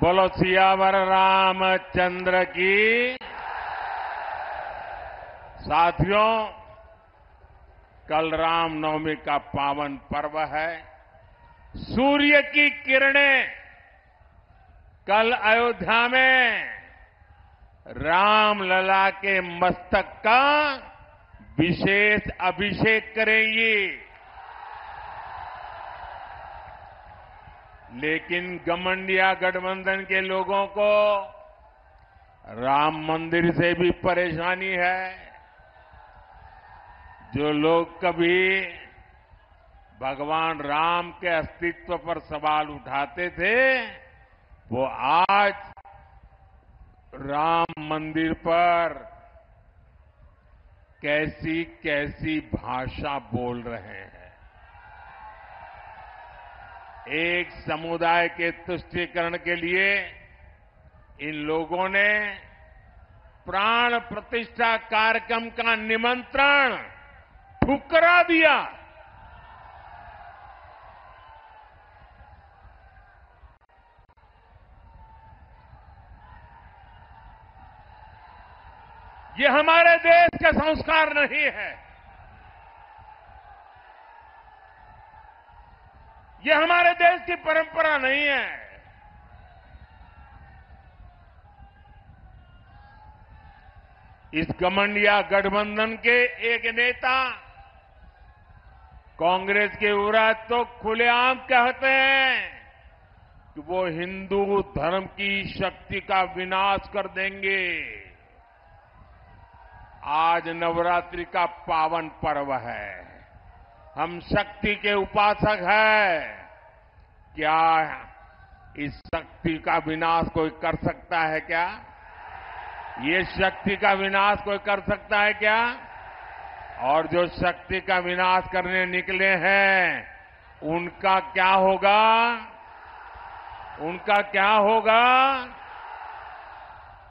बोलो सियावर रामचंद्र की। साथियों, कल रामनवमी का पावन पर्व है। सूर्य की किरणें कल अयोध्या में रामलला के मस्तक का विशेष अभिषेक करेंगी, लेकिन गमंडिया गठबंधन के लोगों को राम मंदिर से भी परेशानी है। जो लोग कभी भगवान राम के अस्तित्व पर सवाल उठाते थे, वो आज राम मंदिर पर कैसी कैसी भाषा बोल रहे हैं। एक समुदाय के तुष्टीकरण के लिए इन लोगों ने प्राण प्रतिष्ठा कार्यक्रम का निमंत्रण ठुकरा दिया। ये हमारे देश का संस्कार नहीं है, ये हमारे देश की परंपरा नहीं है। इस गमंडिया गठबंधन के एक नेता कांग्रेस के विरुद्ध तो खुलेआम कहते हैं कि वो हिंदू धर्म की शक्ति का विनाश कर देंगे। आज नवरात्रि का पावन पर्व है, हम शक्ति के उपासक हैं। क्या इस शक्ति का विनाश कोई कर सकता है? क्या ये शक्ति का विनाश कोई कर सकता है? क्या और जो शक्ति का विनाश करने निकले हैं उनका क्या होगा?